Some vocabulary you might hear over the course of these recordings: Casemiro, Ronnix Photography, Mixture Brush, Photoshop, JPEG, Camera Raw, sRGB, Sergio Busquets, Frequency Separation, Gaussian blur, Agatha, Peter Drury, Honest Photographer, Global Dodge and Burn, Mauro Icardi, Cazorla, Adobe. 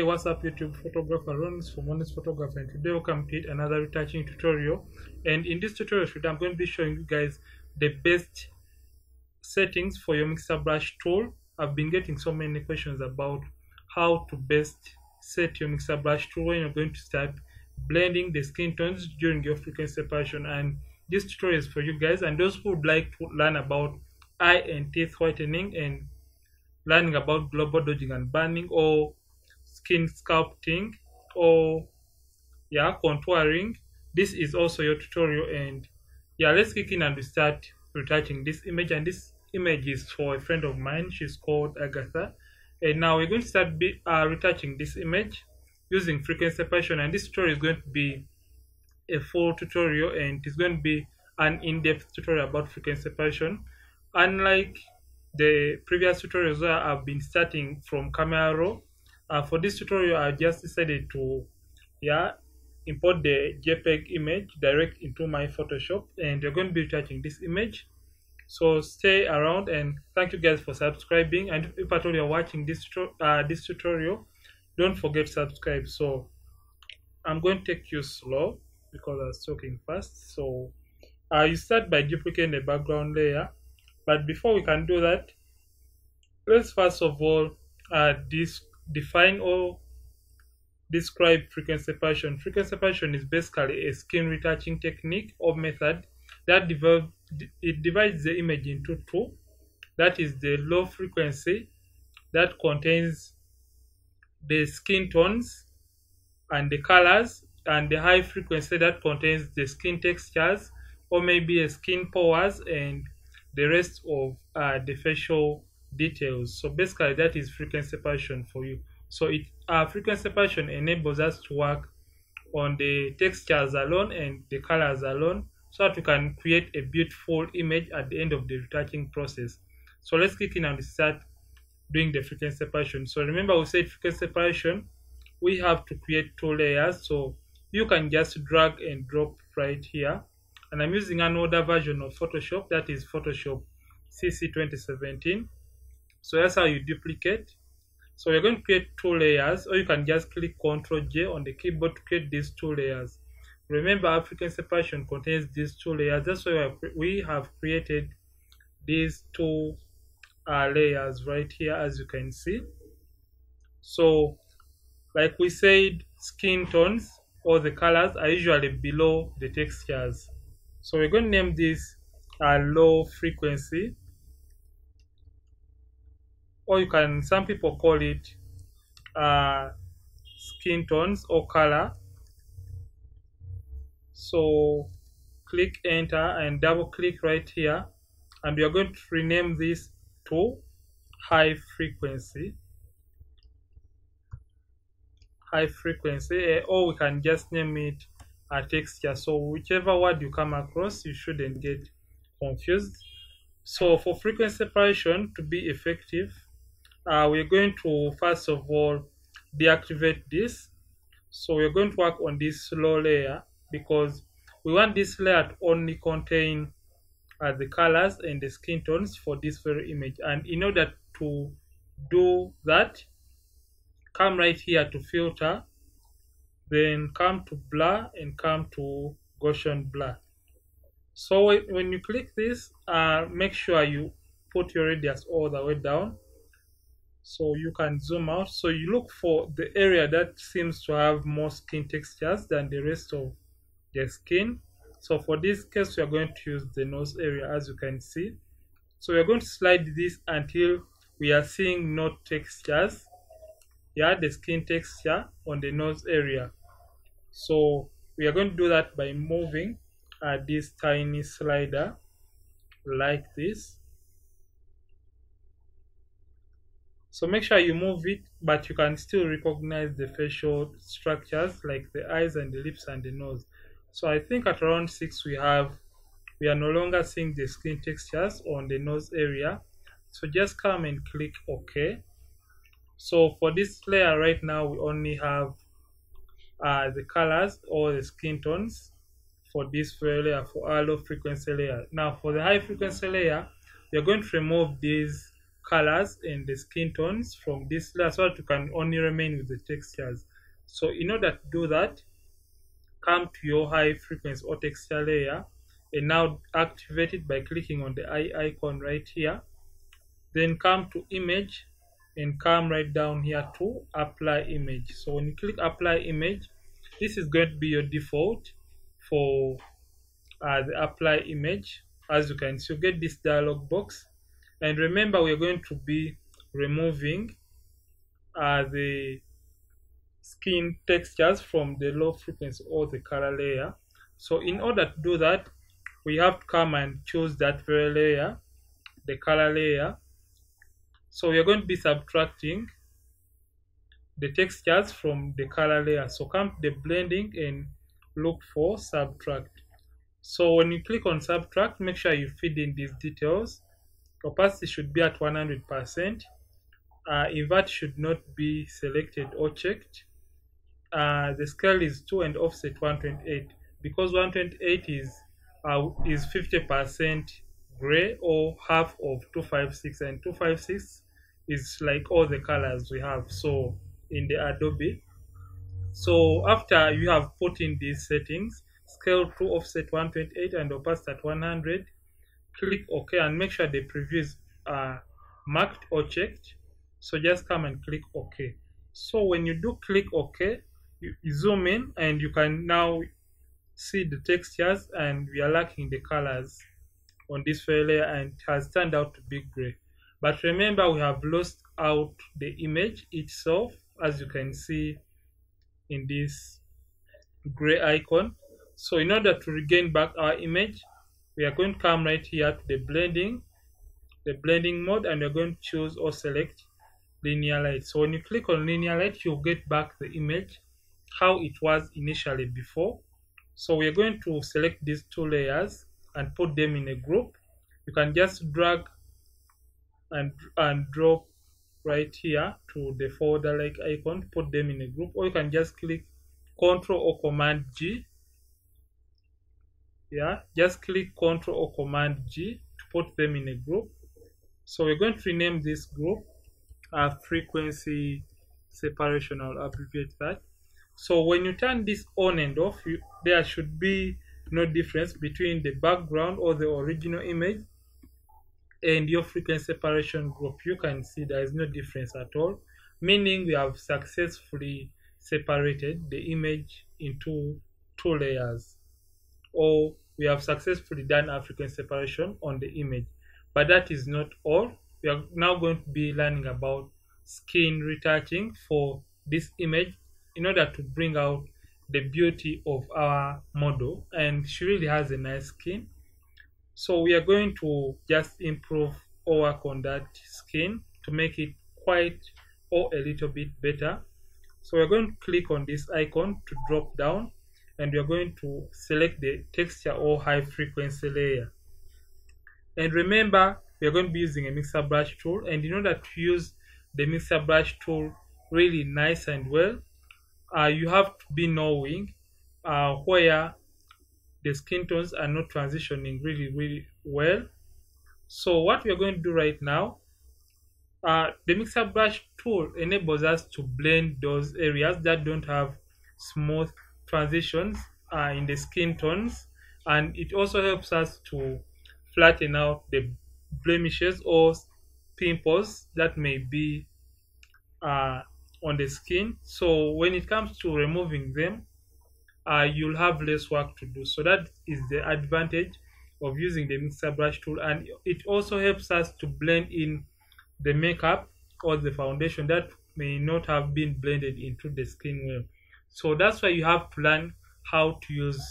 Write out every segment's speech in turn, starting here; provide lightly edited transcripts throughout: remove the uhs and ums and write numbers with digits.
Hey, what's up YouTube? Photographer Ronnix from Honest Photographer, and today we'll complete another retouching tutorial. And in this tutorial shoot, I'm going to be showing you guys the best settings for your mixer brush tool. I've been getting so many questions about how to best set your mixer brush tool when you're going to start blending the skin tones during your frequency separation. And this tutorial is for you guys and those who would like to learn about eye and teeth whitening and learning about global dodging and burning, or skin sculpting, or contouring. This is also your tutorial. And let's kick in and we start retouching this image. And this image is for a friend of mine. She's called Agatha, and now we're going to start retouching this image using frequency separation. And this tutorial is going to be a full tutorial, and it's going to be an in-depth tutorial about frequency separation, unlike the previous tutorials where I've been starting from Camera Raw. For this tutorial, I just decided to import the JPEG image direct into my Photoshop, and we're going to be retouching this image. So stay around, and thank you guys for subscribing. And if at all you're watching this tutorial, don't forget to subscribe. So I'm going to take you slow because I was talking fast. So you start by duplicating the background layer, but before we can do that, let's first of all define or describe frequency separation. Frequency separation is basically a skin retouching technique or method that divides the image into two. That is the low frequency that contains the skin tones and the colors, and the high frequency that contains the skin textures or maybe a skin powers and the rest of the facial details. So basically that is frequency separation for you. So frequency separation enables us to work on the textures alone and the colors alone, so that we can create a beautiful image at the end of the retouching process. So let's kick in and start doing the frequency separation. So remember, we said frequency separation, we have to create two layers. So you can just drag and drop right here, and I'm using an older version of Photoshop, that is Photoshop CC 2017. So that's how you duplicate. So you're going to create two layers, or you can just click Ctrl J on the keyboard to create these two layers. Remember, frequency separation contains these two layers. That's why we have created these two layers right here, as you can see. So like we said, skin tones or the colors are usually below the textures. So we're going to name this low frequency, or you can, some people call it skin tones or color. So click enter and double click right here, and we are going to rename this to high frequency. High frequency, or we can just name it a texture. So whichever word you come across, you shouldn't get confused. So for frequency separation to be effective, we're going to first of all deactivate this. So we're going to work on this low layer because we want this layer to only contain the colors and the skin tones for this very image. And in order to do that, come right here to filter, then come to blur and come to Gaussian blur. So when you click this, make sure you put your radius all the way down, so you can zoom out. So you look for the area that seems to have more skin textures than the rest of the skin. So for this case, we are going to use the nose area, as you can see. So we are going to slide this until we are seeing no textures. The skin texture on the nose area. So we are going to do that by moving this tiny slider like this. So make sure you move it, but you can still recognize the facial structures like the eyes and the lips and the nose. So I think at around 6 we are no longer seeing the skin textures on the nose area. So just come and click OK. So for this layer right now, we only have the colors or the skin tones for this layer, for our low frequency layer. Now for the high frequency layer, we are going to remove these colors and the skin tones from this layer so that you can only remain with the textures. So in order to do that, come to your high frequency or texture layer and now activate it by clicking on the eye icon right here. Then come to image and come right down here to apply image. So when you click apply image, this is going to be your default for the apply image. As you can see, you get this dialog box, and remember we're going to be removing the skin textures from the low frequency or the color layer. So in order to do that, we have to come and choose that very layer, the color layer. So we are going to be subtracting the textures from the color layer. So come to the blending and look for subtract. So when you click on subtract, make sure you feed in these details. Opacity should be at 100%. Invert should not be selected or checked. The scale is 2 and offset 128, because 128 is 50% gray or half of 256, and 256 is like all the colors we have so in the Adobe. So after you have put in these settings, scale to offset 128 and opacity at 100, click OK and make sure the previews are marked or checked. So just come and click OK. So when you do click OK, you zoom in and you can now see the textures, and we are lacking the colors on this layer, and it has turned out to be gray. But remember, we have lost out the image itself, as you can see in this gray icon. So in order to regain back our image, we are going to come right here to the blending mode, and we are going to choose or select linear light. So when you click on linear light, you'll get back the image how it was initially before. So we are going to select these two layers and put them in a group. You can just drag and drop right here to the folder like icon, put them in a group, or you can just click Ctrl or Command G. Yeah, just click Ctrl or Command G to put them in a group. So we're going to rename this group Frequency Separation. I'll abbreviate that. So when you turn this on and off, there should be no difference between the background or the original image and your frequency separation group. You can see there is no difference at all, meaning we have successfully separated the image into two layers, or we have successfully done our frequency separation on the image. But that is not all. We are now going to be learning about skin retouching for this image in order to bring out the beauty of our model, and she really has a nice skin. So we are going to just improve or work on that skin to make it quite or a little bit better. So we're going to click on this icon to drop down, and we are going to select the texture or high frequency layer. And remember, we are going to be using a mixer brush tool, and in order to use the mixer brush tool really nice and well, you have to be knowing where the skin tones are not transitioning really well. So what we are going to do right now, the mixer brush tool enables us to blend those areas that don't have smooth transitions in the skin tones, and it also helps us to flatten out the blemishes or pimples that may be on the skin. So when it comes to removing them, you'll have less work to do. So that is the advantage of using the mixer brush tool, and it also helps us to blend in the makeup or the foundation that may not have been blended into the skin well. So that's why you have to learn how to use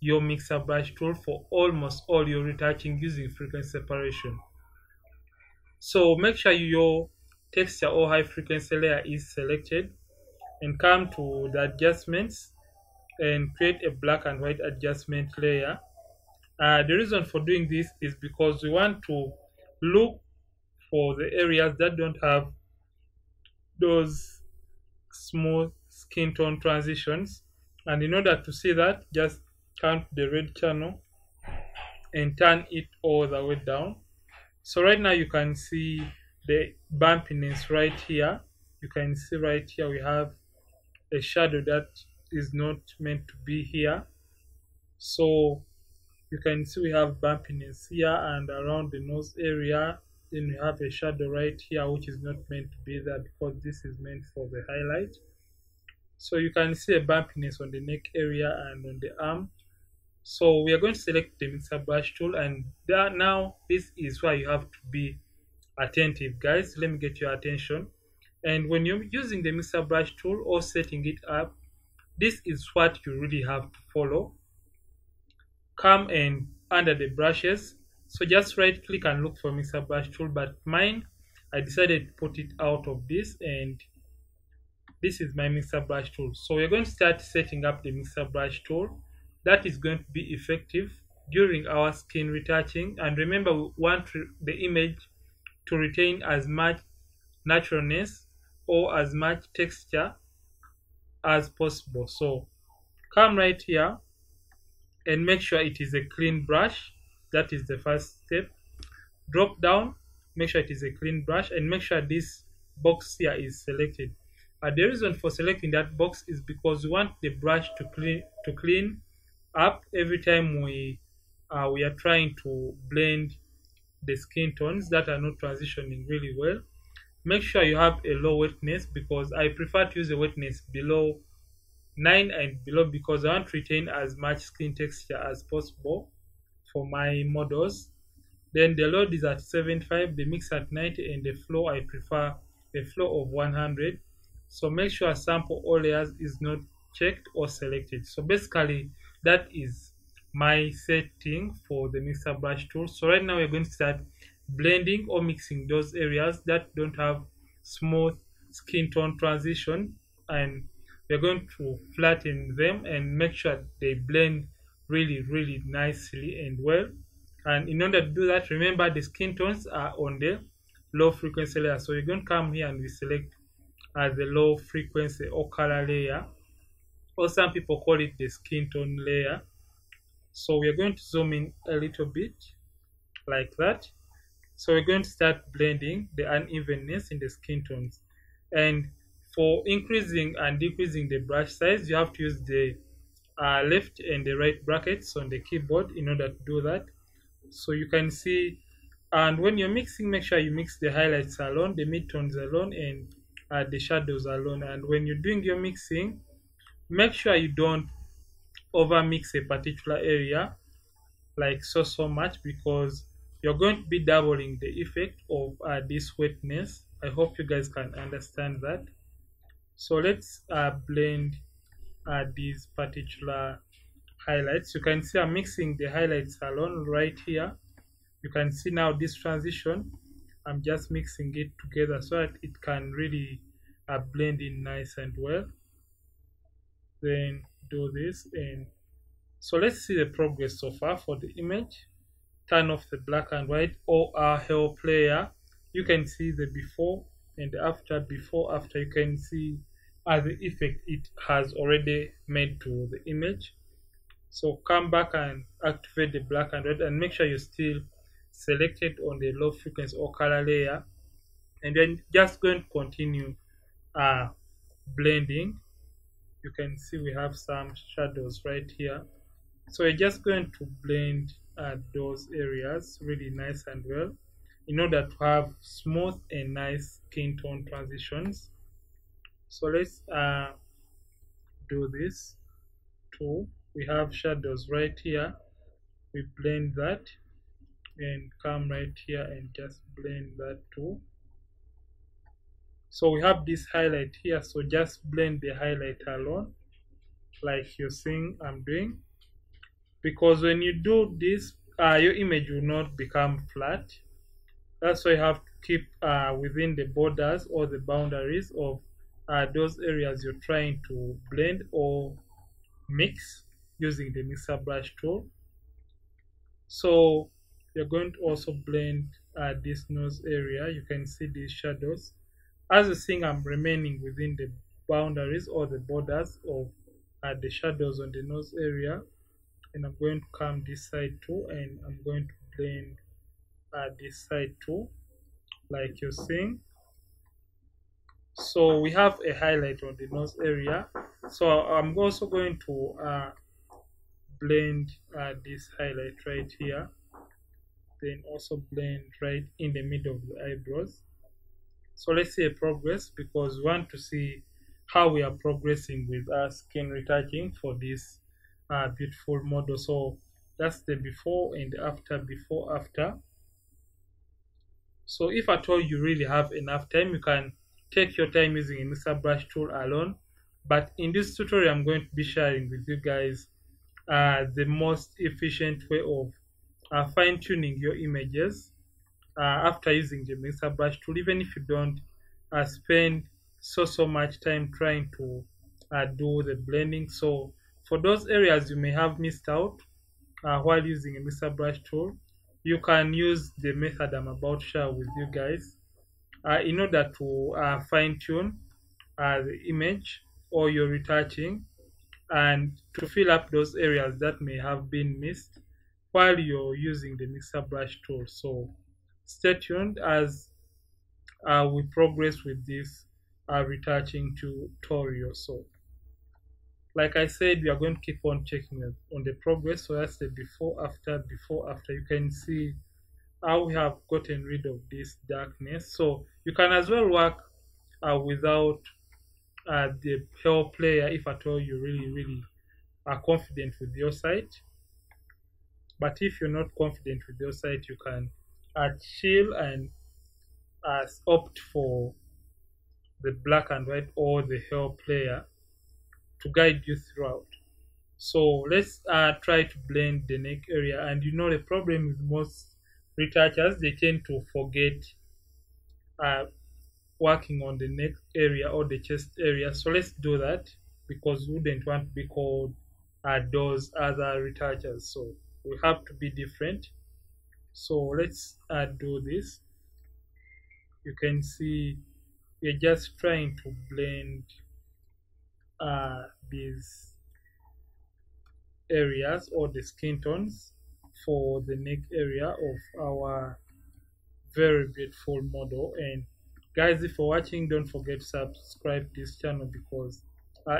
your mixer brush tool for almost all your retouching using frequency separation. So make sure your texture or high frequency layer is selected, and come to the adjustments and create a black and white adjustment layer. The reason for doing this is because we want to look for the areas that don't have those smooth skin tone transitions, and in order to see that, just come to the red channel and turn it all the way down. So right now you can see the bumpiness right here. You can see right here we have a shadow that is not meant to be here. So you can see we have bumpiness here and around the nose area. Then we have a shadow right here which is not meant to be there because this is meant for the highlight. So you can see a bumpiness on the neck area and on the arm. So we are going to select the mixer brush tool, and now this is where you have to be attentive, guys. Let me get your attention. And when you're using the mixer brush tool or setting it up, this is what you really have to follow. Come and under the brushes, so just right click and look for mixer brush tool, but mine I decided to put it out of this, and this is my mixer brush tool. So we're going to start setting up the mixer brush tool. That is going to be effective during our skin retouching, and remember we want the image to retain as much naturalness or as much texture as possible. So come right here and make sure it is a clean brush. That is the first step. Drop down, make sure it is a clean brush, and make sure this box here is selected. The reason for selecting that box is because we want the brush to clean up every time we are trying to blend the skin tones that are not transitioning really well. Make sure you have a low wetness, because I prefer to use a wetness below 9 and below, because I want to retain as much skin texture as possible for my models. Then the load is at 75, the mix at 90, and the flow, I prefer a flow of 100. So make sure sample all layers is not checked or selected. So basically that is my setting for the mixer brush tool. So right now we're going to start blending or mixing those areas that don't have smooth skin tone transition, and we're going to flatten them and make sure they blend really nicely and well. And in order to do that, remember the skin tones are on the low frequency layer, so you're going to come here and we select as the low frequency or color layer, or some people call it the skin tone layer. So we're going to zoom in a little bit like that. So we're going to start blending the unevenness in the skin tones, and for increasing and decreasing the brush size, you have to use the left and the right brackets on the keyboard in order to do that. So you can see, and when you're mixing, make sure you mix the highlights alone, the midtones alone, and the shadows alone. And when you're doing your mixing, make sure you don't over mix a particular area like so much, because you're going to be doubling the effect of this wetness. I hope you guys can understand that. So let's blend these particular highlights. You can see I'm mixing the highlights alone right here. You can see now this transition, I'm just mixing it together so that it can really blend in nice and well. Then do this, and so let's see the progress so far for the image. Turn off the black and white or our help layer. You can see the before and after. Before, after, you can see the effect it has already made to the image. So come back and activate the black and red, and make sure you still select it on the low frequency or color layer, and then just going to continue blending. You can see we have some shadows right here, so we're just going to blend those areas really nice and well in order to have smooth and nice skin tone transitions. So let's do this too. We have shadows right here, we blend that, and come right here and just blend that too. So we have this highlight here, so just blend the highlight alone like you're seeing I'm doing, because when you do this your image will not become flat. That's why you have to keep within the borders or the boundaries of those areas you're trying to blend or mix using the mixer brush tool. So you're going to also blend this nose area. You can see these shadows. As you see, I'm remaining within the boundaries or the borders of the shadows on the nose area, and I'm going to come this side too, and I'm going to blend this side too like you're seeing. So we have a highlight on the nose area. So I'm also going to blend this highlight right here. Then also blend right in the middle of the eyebrows. So let's see a progress, because we want to see how we are progressing with our skin retouching for this beautiful model. So that's the before and after, before after. So if at all you really have enough time, you can take your time using a mixer brush tool alone, but in this tutorial I'm going to be sharing with you guys the most efficient way of fine-tuning your images after using the mixer brush tool, even if you don't spend so much time trying to do the blending. So for those areas you may have missed out while using a mixer brush tool, you can use the method I'm about to share with you guys in order to fine-tune the image or your retouching, and to fill up those areas that may have been missed while you're using the mixer brush tool. So stay tuned as we progress with this retouching tutorial. So like I said, we are going to keep on checking on the progress. So that's the before after, before after. You can see how we have gotten rid of this darkness. So you can as well work without the help layer if at all you really are confident with your site. But if you're not confident with your site, you can chill and opt for the black and white or the help layer to guide you throughout. So let's try to blend the neck area. And you know, the problem with most retouchers, they tend to forget working on the neck area or the chest area. So let's do that, because we wouldn't want to be called those other retouchers. So we have to be different. So let's do this. You can see we're just trying to blend these areas or the skin tones for the neck area of our very beautiful model. And guys, if you're watching, don't forget to subscribe to this channel, because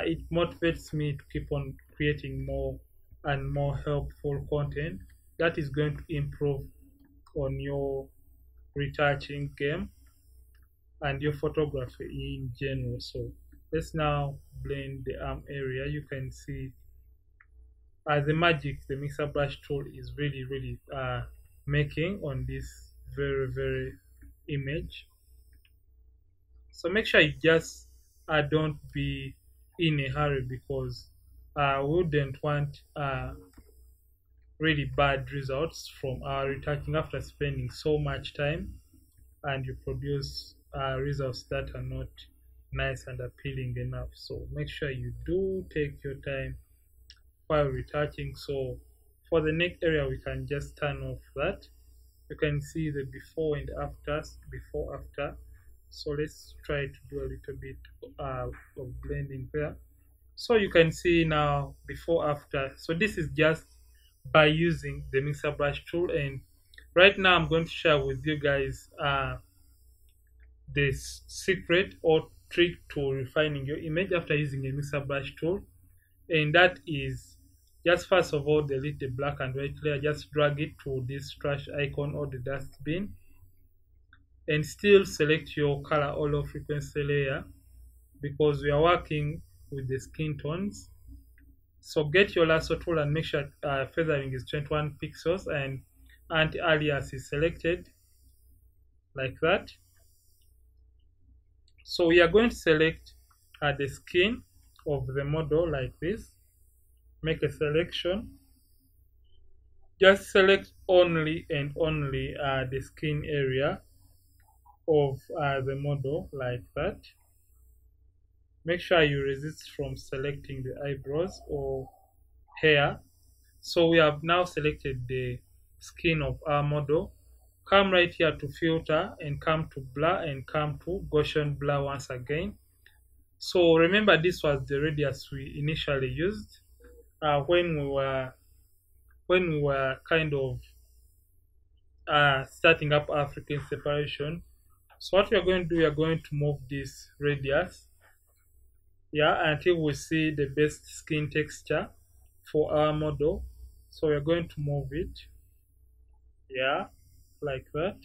it motivates me to keep on creating more and more helpful content that is going to improve on your retouching game and your photography in general. So let's now blend the arm area. You can see the magic the mixer brush tool is really making on this very image. So make sure you just don't be in a hurry, because I wouldn't want really bad results from our retouching after spending so much time and you produce results that are not nice and appealing enough. So make sure you do take your time while retouching. So for the neck area, we can just turn off that. You can see the before and afters, before after. So let's try to do a little bit of blending there. So you can see now before after. So this is just by using the mixer brush tool. And right now I'm going to share with you guys this secret or trick to refining your image after using a mixer brush tool, and that is just first of all delete the black and white layer. Just drag it to this trash icon or the dustbin, and still select your color or frequency layer, because we are working with the skin tones. So get your lasso tool and make sure feathering is 21 pixels and anti-alias is selected, like that. So we are going to select the skin of the model like this. Make a selection. Just select only and only the skin area of the model, like that. Make sure you resist from selecting the eyebrows or hair. So we have now selected the skin of our model. Come right here to filter and come to blur and come to Gaussian blur once again. So remember, this was the radius we initially used when we were kind of starting up our frequency separation So what we are going to do, we are going to move this radius, until we see the best skin texture for our model. So we are going to move it, like that.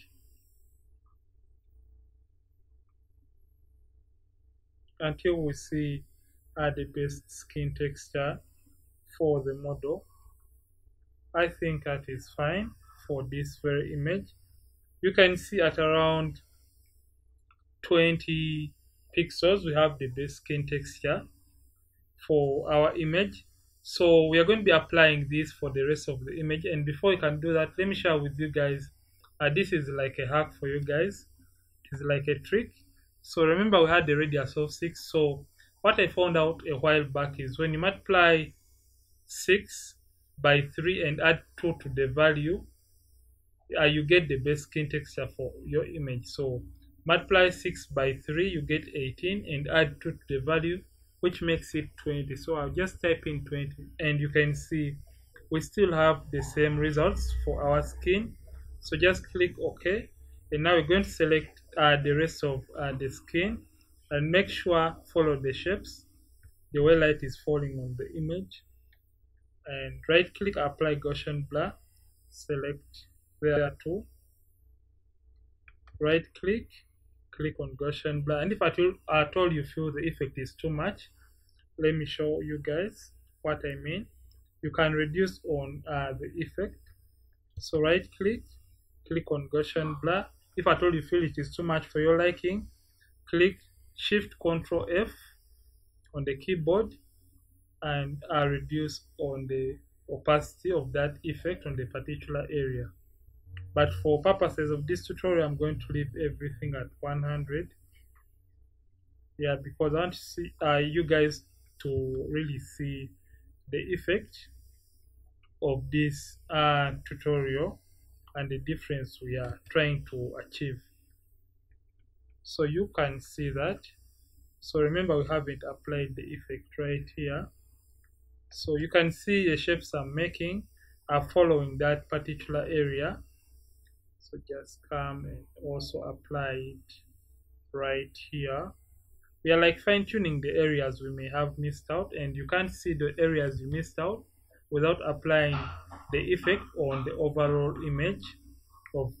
Until we see the best skin texture for the model. I think that is fine for this very image. You can see at around 20 pixels we have the best skin texture for our image. So we are going to be applying this for the rest of the image, and before you can do that, let me share with you guys, this is like a hack for you guys, it's like a trick. So remember we had the radius of 6, so what I found out a while back is when you multiply 6 by 3 and add 2 to the value, you get the best skin texture for your image. So multiply 6 by 3, you get 18, and add 2 to the value, which makes it 20. So I'll just type in 20, and you can see we still have the same results for our skin. So just click OK, and now we're going to select the rest of the skin, and make sure follow the shapes the way light is falling on the image, and right click, apply Gaussian blur, select layer 2, right click, click on Gaussian blur, and if at all you feel the effect is too much, let me show you guys what I mean. You can reduce on the effect. So right click, click on Gaussian blur. If at all you feel it is too much for your liking, click Shift Control F on the keyboard, and reduce on the opacity of that effect on the particular area. But for purposes of this tutorial, I'm going to leave everything at 100. Because I want to see, you guys to really see the effect of this tutorial and the difference we are trying to achieve. So you can see that. So remember, we haven't applied the effect right here. So you can see the shapes I'm making are following that particular area. So just come and also apply it right here. We are like fine-tuning the areas we may have missed out, and you can't see the areas you missed out without applying the effect on the overall image of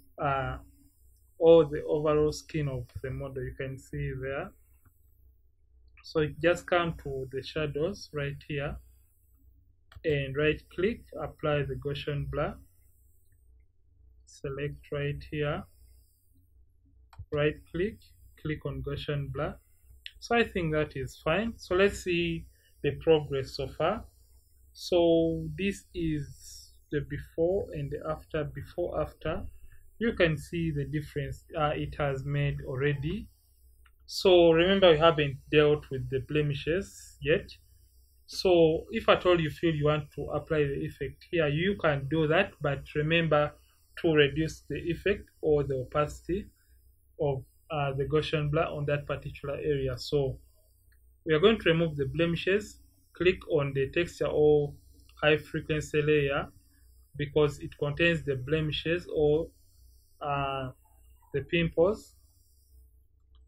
or the overall skin of the model. You can see there. So just come to the shadows right here, and right click, apply the Gaussian blur, select right here, right click, click on Gaussian blur. So I think that is fine. So let's see the progress so far. So this is the before and the after. You can see the difference it has made already. So remember, we haven't dealt with the blemishes yet. So if at all you feel you want to apply the effect here, you can do that, but remember to reduce the effect or the opacity of the Gaussian blur on that particular area. So we are going to remove the blemishes, click on the texture or high frequency layer because it contains the blemishes or the pimples.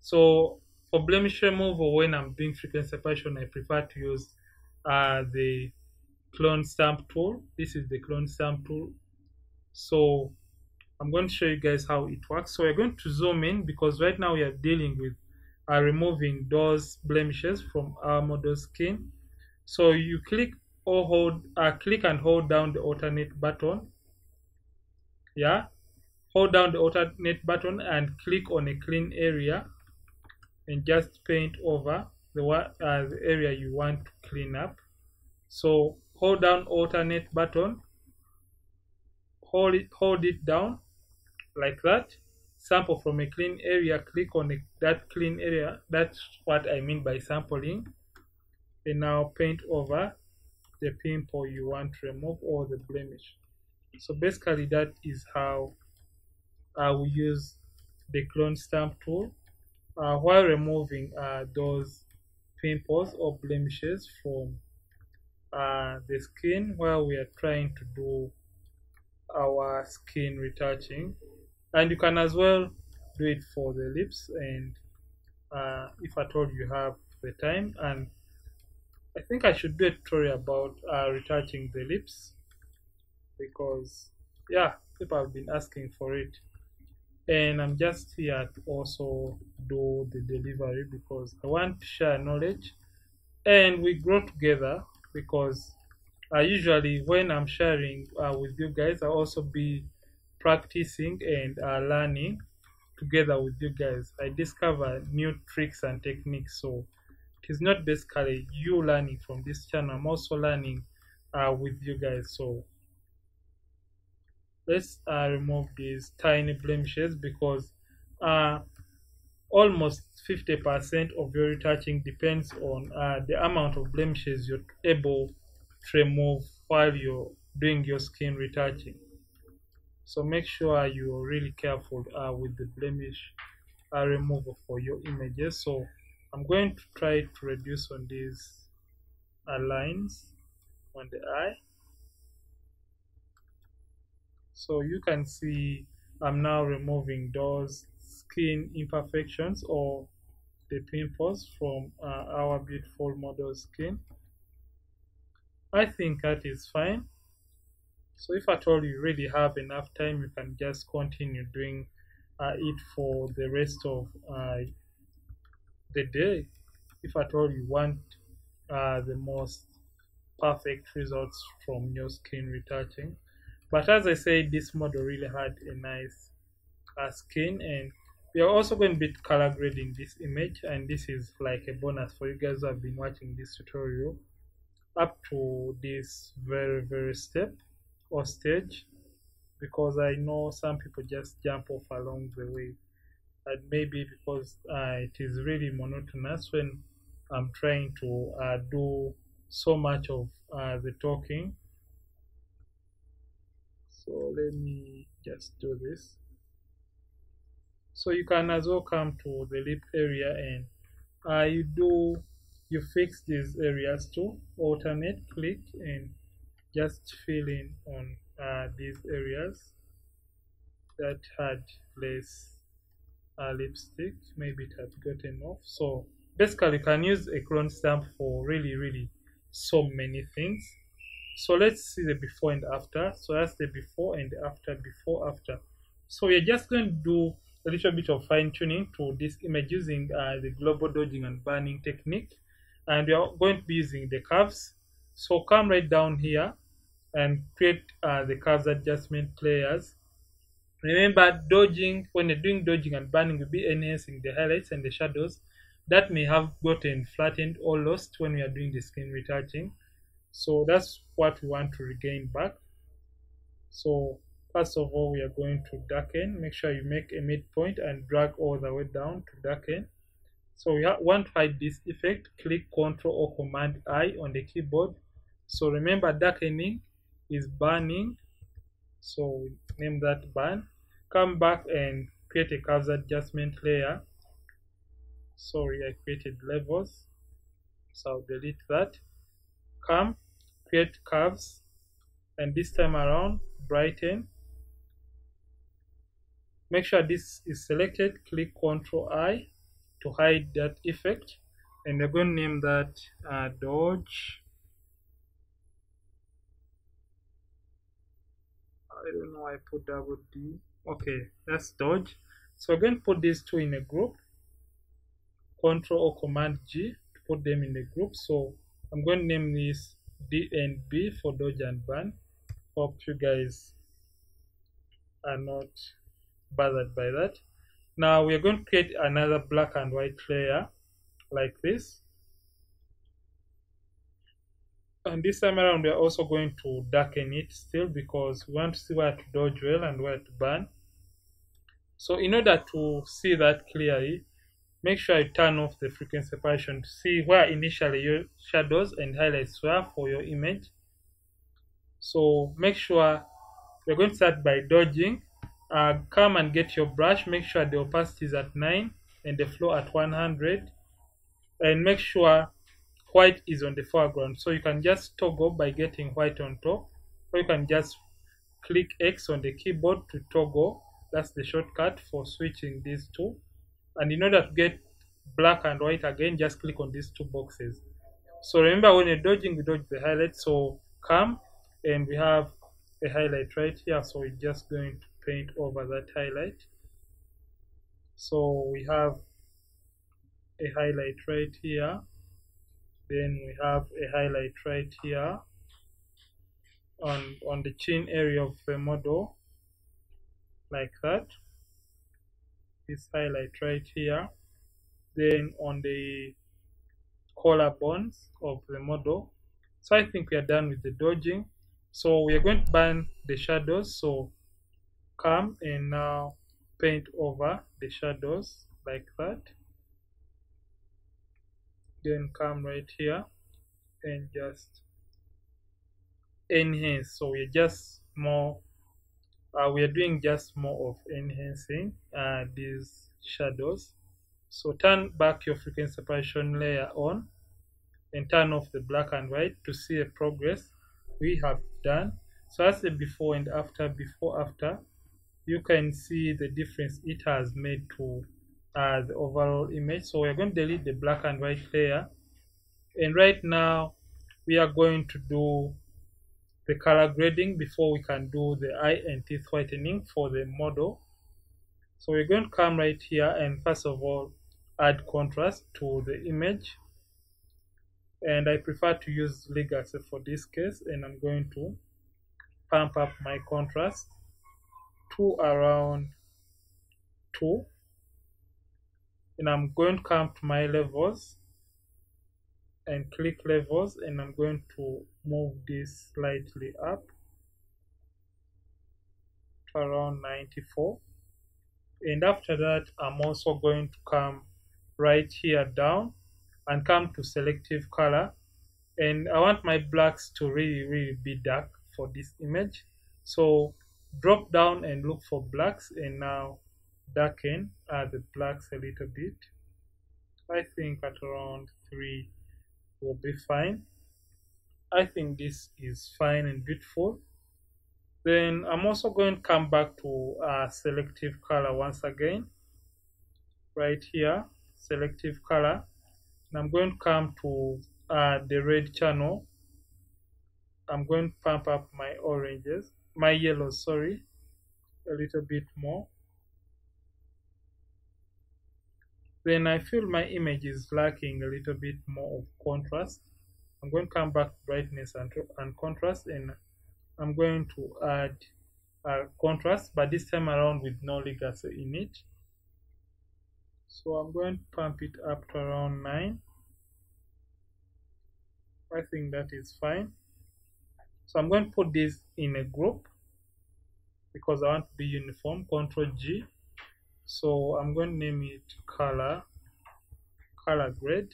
So for blemish removal, when I'm doing frequency separation, I prefer to use the clone stamp tool. This is the clone stamp tool. So I'm going to show you guys how it works. So we're going to zoom in because right now we are dealing with removing those blemishes from our model skin. So you click or hold, click and hold down the alternate button. Hold down the alternate button and click on a clean area, and just paint over the area you want to clean up. So hold down alternate button. Hold it down like that. Sample from a clean area. Click on that clean area. That's what I mean by sampling. And now paint over the pimple you want to remove or the blemish. So basically, that is how I will use the clone stamp tool while removing those pimples or blemishes from the skin while we are trying to do our skin retouching. And you can as well do it for the lips. And if at all you have the time, and I think I should do a tutorial about retouching the lips, because yeah, people have been asking for it. And I'm just here to also do the delivery, because I want to share knowledge and we grow together. Because usually when I'm sharing with you guys, I'll also be practicing and learning together with you guys. I discover new tricks and techniques, so it is not basically you learning from this channel, I'm also learning with you guys. So let's remove these tiny blemishes, because almost 50% of your retouching depends on the amount of blemishes you're able to remove while you're doing your skin retouching. So make sure you're really careful with the blemish removal for your images. So I'm going to try to reduce on these lines on the eye. So you can see I'm now removing those skin imperfections or the pimples from our beautiful model's skin. I think that is fine. So if at all you really have enough time, you can just continue doing it for the rest of the day, if at all you want the most perfect results from your skin retouching. But as I said, this model really had a nice skin, and we are also going to be color grading this image, and this is like a bonus for you guys who have been watching this tutorial up to this very step or stage, because I know some people just jump off along the way, and maybe because it is really monotonous when I'm trying to do so much of the talking. So let me just do this. So you can as well come to the lip area and you fix these areas too. Alternate click and just fill in on these areas that had less lipstick. Maybe it had gotten off. So basically you can use a clone stamp for really so many things. So let's see the before and after. So that's the before and after, So we're just going to do a little bit of fine tuning to this image using the global dodging and burning technique. And we are going to be using the curves. So come right down here and create the curves adjustment layers. Remember, dodging, when you're doing dodging and burning, we'll be enhancing the highlights and the shadows that may have gotten flattened or lost when we are doing the skin retouching. So that's what we want to regain back. So first of all, we are going to darken. Make sure you make a midpoint and drag all the way down to darken. So we want to hide this effect. Click Ctrl or Command I on the keyboard. So remember, darkening is burning, so we name that burn. Come back and create a curves adjustment layer. Sorry, I created levels, so I'll delete that. Come, create curves, and this time around brighten. Make sure this is selected. Click Ctrl I to hide that effect, and we're going to name that dodge. I don't know why I put double D. Okay, that's dodge. So we're going to put these two in a group. Ctrl or Command G to put them in a group. So I'm going to name this D and B for dodge and burn. Hope you guys are not bothered by that. Now we are going to create another black and white layer like this. And this time around we are also going to darken it still, because we want to see where to dodge well and where to burn. So in order to see that clearly, make sure you turn off the frequency separation to see where initially your shadows and highlights were for your image. So make sure you're going to start by dodging. Come and get your brush. Make sure the opacity is at 9 and the flow at 100, and make sure white is on the foreground. So you can just toggle by getting white on top, or you can just click X on the keyboard to toggle That's the shortcut for switching these two. And in order to get black and white again, just click on these two boxes. So remember, when you're dodging, we dodge the highlight. So come, and we have a highlight right here. So we're just going to paint over that highlight. So we have a highlight right here. Then we have a highlight right here on the chin area of the model, like that. This highlight right here. Then on the collarbones of the model. So I think we are done with the dodging. So we are going to burn the shadows. So come and now paint over the shadows like that. Then come right here and just enhance. So we're just more, we are doing just more of enhancing these shadows. So turn back your frequency separation layer on and turn off the black and white to see the progress we have done. So as the before and after, you can see the difference it has made to the overall image. So we're going to delete the black and white layer, and right now we are going to do the color grading before we can do the eye and teeth whitening for the model. So we're going to come right here and first of all add contrast to the image. And I prefer to use legacy for this case, and I'm going to pump up my contrast to around 2, and I'm going to come to my levels and click levels, and I'm going to move this slightly up to around 94. And after that, I'm also going to come right here down and come to selective color, and I want my blacks to really be dark for this image. So drop down and look for blacks, and now darken the blacks a little bit. I think at around 3 will be fine. I think this is fine and beautiful. Then I'm also going to come back to selective color once again, right here, selective color. I'm going to come to the red channel. I'm going to pump up my oranges, my yellows, sorry, a little bit more. Then I feel my image is lacking a little bit more of contrast. I'm going to come back to brightness and contrast, and I'm going to add contrast, but this time around with no legacy in it. So I'm going to pump it up to around 9. I think that is fine. So I'm going to put this in a group because I want to be uniform. Control G. So I'm going to name it color grade.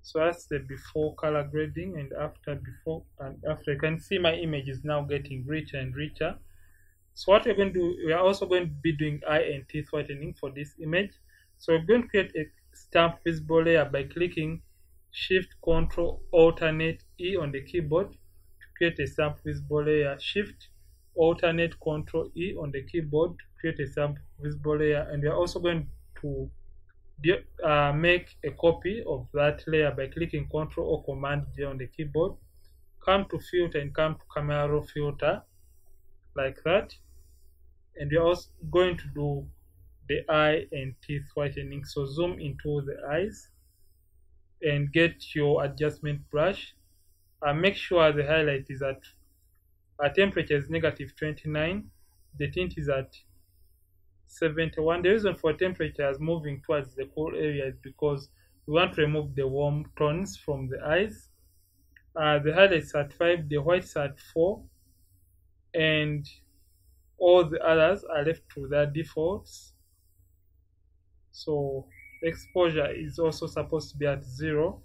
So that's the before color grading and after. Before and after, you can see my image is now getting richer and richer. So what we're going to do, we are also going to be doing eye and teeth whitening for this image. So we're going to create a stamp visible layer by clicking Shift Control Alternate E on the keyboard to create a stamp visible layer. Shift Alternate Control E on the keyboard to create a stamp visible layer. And we are also going to make a copy of that layer by clicking Control or Command J on the keyboard. Come to Filter and come to Camera Raw Filter, like that. And we're also going to do the eye and teeth whitening. So zoom into the eyes and get your adjustment brush, and make sure the highlight is at our temperature is -29, the tint is at 71. The reason for temperatures moving towards the cool area is because we want to remove the warm tones from the eyes. The highlights at 5, the whites at 4, and all the others are left to their defaults. So exposure is also supposed to be at 0.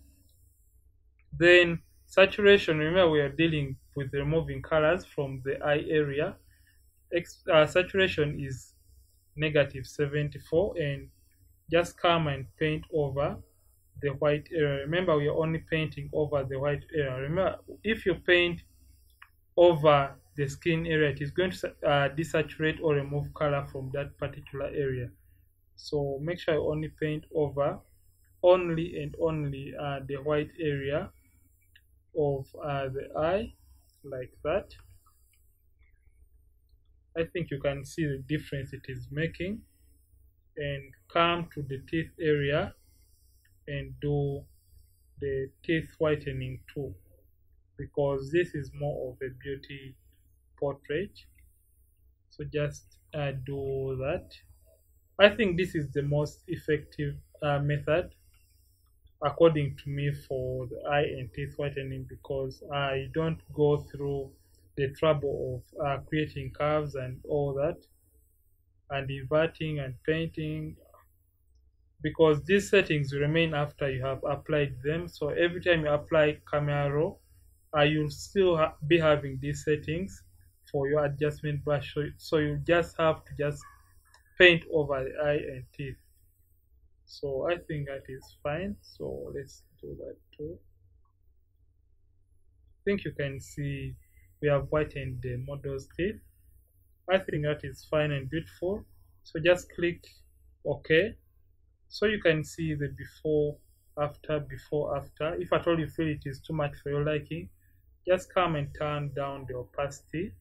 Then saturation, remember we are dealing with removing colors from the eye area. Saturation is -74, and just come and paint over the white area. Remember, we are only painting over the white area. Remember, if you paint over the skin area, it is going to desaturate or remove color from that particular area. So make sure you only paint over only the white area of the eye, like that. I think you can see the difference it is making. And come to the teeth area and do the teeth whitening too, because this is more of a beauty portrait. So just do that. I think this is the most effective method, according to me, for the eye and teeth whitening, because I don't go through the trouble of creating curves and all that, and inverting and painting, because these settings remain after you have applied them. So every time you apply Camera Raw, you'll still be having these settings for your adjustment brush. So you just have to just paint over the eye and teeth. So I think that is fine. So let's do that too. I think you can see we have whitened the model's teeth. I think that is fine and beautiful. So just click OK. So you can see the before, after. If at all you feel it is too much for your liking, just come and turn down the opacity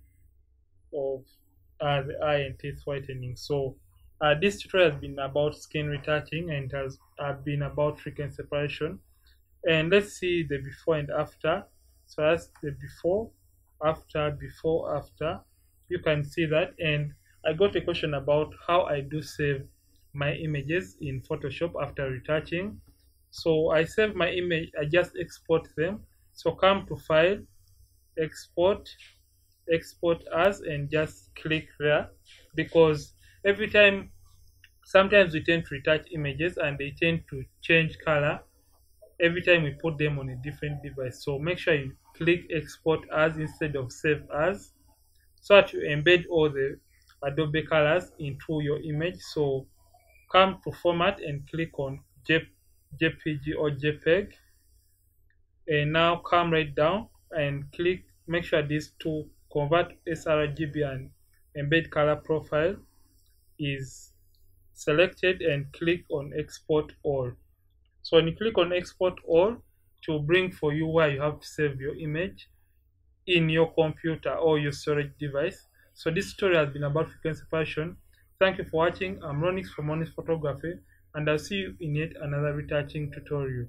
of the eye and teeth whitening. So this tutorial has been about skin retouching and has been about frequency separation. And let's see the before and after. So that's the before, after. You can see that. And I got a question about how I do save my images in Photoshop after retouching. So I save my image, I just export them. So come to File, Export, Export As, and just click there, because every time, sometimes we tend to retouch images and they tend to change color every time we put them on a different device. So make sure you click Export As instead of Save As, so that you embed all the Adobe colors into your image. So come to Format and click on JPG or JPEG, and now come right down and click, make sure these two, Convert sRGB and Embed Color Profile, is selected, and click on Export All. So when you click on Export All, it will bring for you where you have to save your image in your computer or your storage device. So this tutorial has been about frequency separation. Thank you for watching. I'm Ronnix from Honest Photography, and I'll see you in yet another retouching tutorial.